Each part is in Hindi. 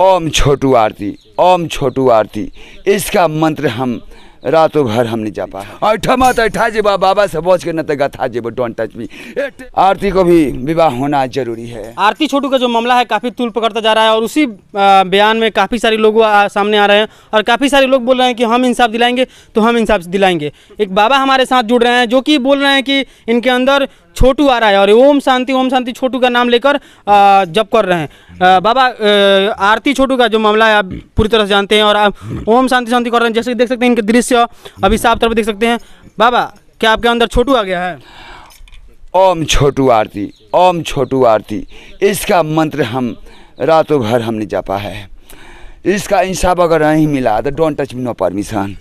ओम छोटू आरती, ओम छोटू आरती, इसका मंत्र हम रातों भर हमने जापा और ठमा तो ठा जेबा बाबा से बोझ के न तो गथा जेबो डोंट टच मी। आरती को भी विवाह होना जरूरी है। आरती छोटू का जो मामला है काफ़ी तूल पकड़ता जा रहा है और उसी बयान में काफ़ी सारे लोग सामने आ रहे हैं और काफ़ी सारे लोग बोल रहे हैं कि हम इंसाफ दिलाएंगे तो हम इंसाफ दिलाएंगे। एक बाबा हमारे साथ जुड़ रहे हैं जो कि बोल रहे हैं कि इनके अंदर छोटू आ रहा है और ओम शांति छोटू का नाम लेकर जप कर रहे हैं। बाबा आरती छोटू का जो मामला है आप पूरी तरह से जानते हैं और आप ओम शांति शांति कर रहे हैं। जैसे देख सकते हैं इनके दृश्य अभी साफ तरफ देख सकते हैं। बाबा क्या आपके अंदर छोटू आ गया है? ओम छोटू आरती, ओम छोटू आरती, इसका मंत्र हम रातों भर हमने जापा है। इसका इंसाफ अगर नहीं मिला तो don't touch me, no permission.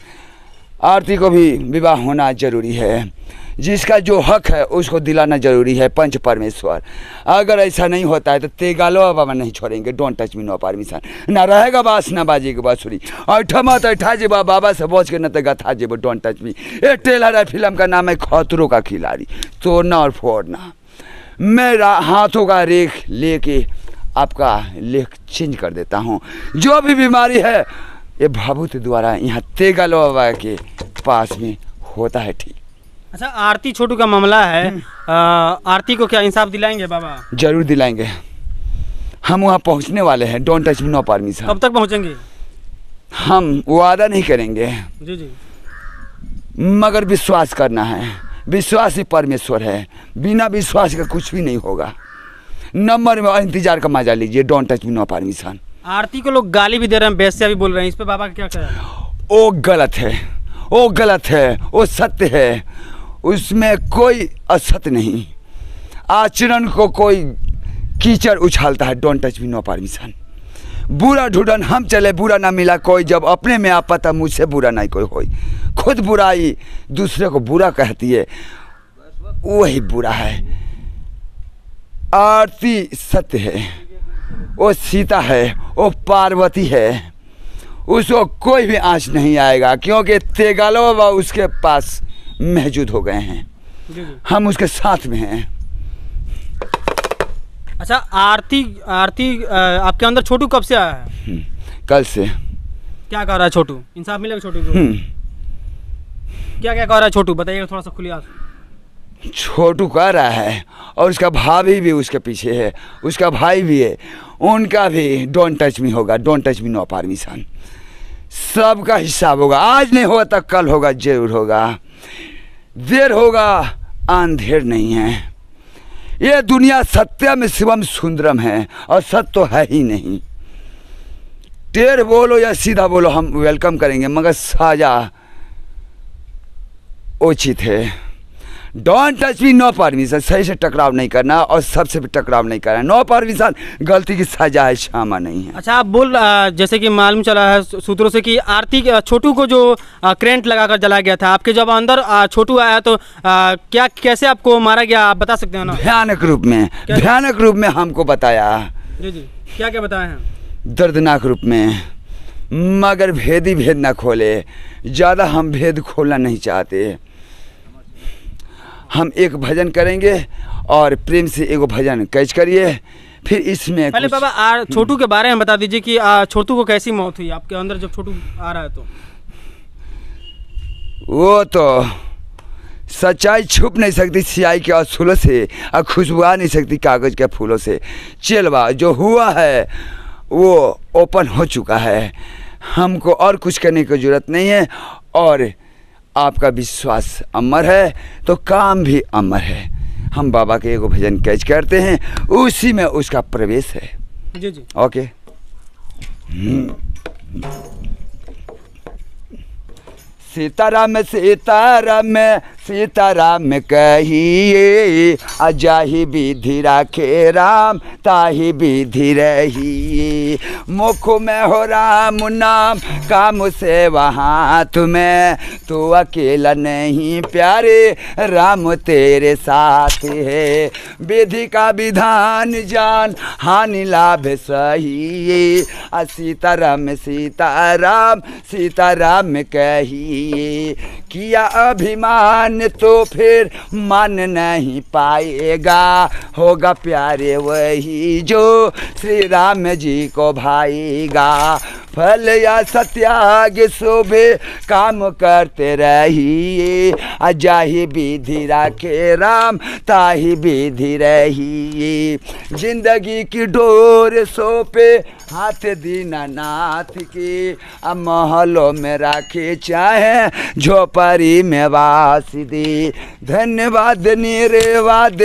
Aarti को भी विवाह होना जरूरी है। जिसका जो हक है उसको दिलाना जरूरी है पंच परमेश्वर। अगर ऐसा नहीं होता है तो तेगलवा बाबा नहीं छोड़ेंगे, don't touch me, no permission. ना रहेगा बास ना बाजेगा बाँसुरी और ठमा तो ठा जेबा बाबा से बोझ के न तो गथा जेबो डोंट टच मी। एक ट्रेलर है, फिल्म का नाम है खतरों का खिलाड़ी। तोड़ना और फोड़ना, मेरा हाथों का रेख लेके आपका लेख चेंज कर देता हूँ। जो भी बीमारी है ये भाभूत द्वारा यहाँ तेगलवा बाबा के पास में होता है ठीक। अच्छा, आरती छोटू का मामला है, आरती को क्या इंसाफ दिलाएंगे बाबा? जरूर दिलाएंगे, हम वहाँ पहुँचने वाले हैं। Don't touch me, no permission. कब तक पहुँचेंगे? हम वादा नहीं करेंगे जी जी, मगर विश्वास करना है। विश्वास ही परमेश्वर है, बिना विश्वास का कुछ भी नहीं होगा। नंबर में इंतजार का मजा लीजिए। Don't touch me, no permission. Aarti को लोग गाली भी दे रहे हैं, बेस्या भी बोल रहे हैं, इस पर बाबा क्या करें? वो गलत है, वो गलत है, वो सत्य है, उसमें कोई असत्य नहीं। आचरण को कोई कीचड़ उछालता है, don't touch me, no permission. बुरा ढूंढन हम चले, बुरा ना मिला कोई, जब अपने में आप पता मुझसे बुरा नहीं कोई होई। खुद बुराई दूसरे को बुरा कहती है, वही बुरा है। आरती सत्य है, वो सीता है, वो पार्वती है, उसको कोई भी आँच नहीं आएगा क्योंकि तेगलवा बाबा उसके पास महजूद हो गए हैं, हम उसके साथ में हैं। अच्छा, आरती आरती आपके अंदर छोटू कब से आया है? कल से। क्या कह रहा है छोटू? इंसाफ मिलेगा छोटू को? क्या क्या कह रहा है छोटू, बताइएगा थोड़ा सा खुली। छोटू कह रहा है और उसका भाभी भी उसके पीछे है, उसका भाई भी है, उनका भी डोंट टच मी होगा, don't touch me, no permission. सबका हिसाब होगा, आज नहीं होगा तो कल होगा, जरूर होगा। देर होगा अंधेर नहीं है। ये दुनिया सत्यम शिवम सुंदरम है और सत्य तो है ही नहीं। टेढ़ बोलो या सीधा बोलो हम वेलकम करेंगे, मगर साजा उचित है। Don't touch me, no permission. सही से टकराव नहीं करना और सबसे भी टकराव नहीं करना, नो परमिशन। गलती की सजा है, क्षमा नहीं है। अच्छा, आप बोल जैसे कि मालूम चला है सूत्रों से कि आरती छोटू को जो करेंट लगाकर जलाया गया था, आपके जब अंदर छोटू आया तो क्या कैसे आपको मारा गया, आप बता सकते हैं ना? भयानक रूप में, भयानक रूप में हमको बताया जी जी। क्या क्या बताया है? दर्दनाक रूप में, मगर भेद ही भेद ना खोले, ज़्यादा हम भेद खोलना नहीं चाहते। हम एक भजन करेंगे और प्रेम से एगो भजन कैच करिए। फिर इसमें पहले बाबा छोटू के बारे में बता दीजिए कि छोटू को कैसी मौत हुई आपके अंदर जब छोटू आ रहा है? तो वो तो सच्चाई छुप नहीं सकती सियाई के असूलों से और खुशबू आ नहीं सकती कागज़ के फूलों से। चलवा जो हुआ है वो ओपन हो चुका है, हमको और कुछ करने की ज़रूरत नहीं है। और आपका विश्वास अमर है तो काम भी अमर है। हम बाबा के एगो भजन कैच करते हैं, उसी में उसका प्रवेश है जी जी। ओके, सीताराम सीताराम सीताराम कहिए, अजाही विधि राखे राम ताही विधि रहिए। मुख में हो राम नाम काम से वहाँ तुम्हें, तो अकेला नहीं प्यारे राम तेरे साथ है। विधि का विधान जान हानि लाभ सही, सीताराम सीताराम सीताराम कहिए। किया अभिमान मन तो फिर मान नहीं पाएगा, होगा प्यारे वही जो श्री राम जी को भाएगा। फल या सत्याग शोभे काम करते रहिए, अजाही विधि राखे राम ताही विधि रहिए। जिंदगी की डोर सौंपे हाथ दीनानाथ की, अब महलों में राखे चाहे झोपड़ी में वास दी। धन्यवाद निर्वाद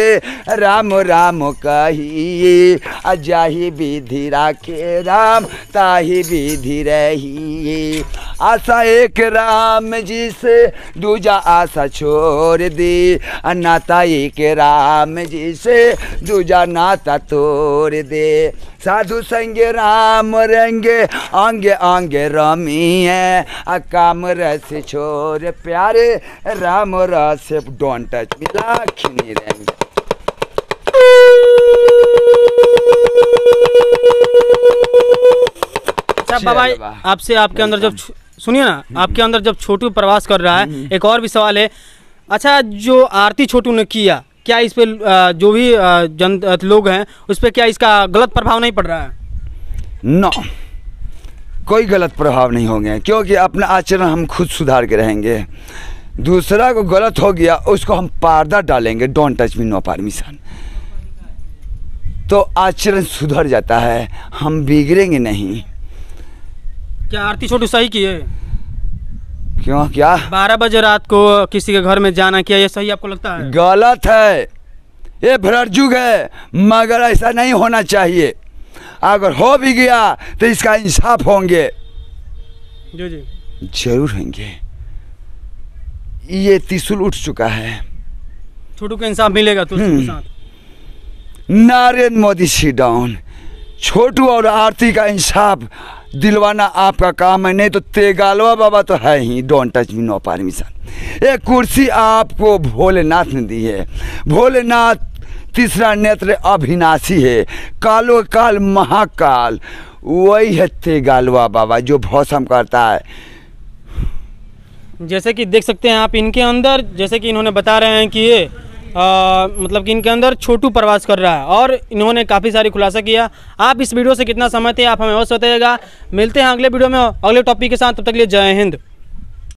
राम राम कहिए, अजाही विधि राखे राम ताही विधि रहिए। आशा एक राम जी से दूजा आशा छोड़ दी, नाता एक राम जी से दूजा नाता तोड़ दे। साधु संगे राम रंगे आंगे आंगे रामी है, काम रस छोड़ प्यारे राम रस डोंट टच मिला खिनी रहेंगे। बाबा आपसे आपके अंदर जब सुनिए ना, आपके अंदर जब छोटू प्रवास कर रहा है, एक और भी सवाल है। अच्छा, जो आरती छोटू ने किया, क्या इस पे जो भी जन लोग हैं उस पे क्या इसका गलत प्रभाव नहीं पड़ रहा है? नो, कोई गलत प्रभाव नहीं होंगे, क्योंकि अपना आचरण हम खुद सुधार के रहेंगे। दूसरा को गलत हो गया उसको हम पर्दा डालेंगे, don't touch me no permission, तो आचरण सुधर जाता है, हम बिगड़ेंगे नहीं। क्या आरती छोटू सही किए? क्यों, क्या 12 बजे रात को किसी के घर में जाना किया, ये सही आपको लगता है? गलत है, ये भ्रष्टाचार है, मगर ऐसा नहीं होना चाहिए। अगर हो भी गया तो इसका इंसाफ होंगे जो जी जरूर होंगे। ये त्रिशूल उठ चुका है, छोटू को इंसाफ मिलेगा तो उसके साथ। नरेंद्र मोदी सी डाउन, छोटू और आरती का इंसाफ दिलवाना आपका काम है, नहीं तो तेगलवा बाबा तो है ही, don't touch me no permission. ये कुर्सी आपको भोलेनाथ ने दी है, भोलेनाथ तीसरा नेत्र अविनाशी है, कालो काल महाकाल, वही है तेगलवा बाबा जो भौसम करता है। जैसे कि देख सकते हैं आप इनके अंदर, जैसे कि इन्होंने बता रहे हैं कि ये मतलब कि इनके अंदर छोटू प्रवास कर रहा है और इन्होंने काफ़ी सारी खुलासा किया। आप इस वीडियो से कितना समझते हैं आप हमें अवश्य बताइएगा। मिलते हैं अगले वीडियो में अगले टॉपिक के साथ, तब तक के लिए जय हिंद।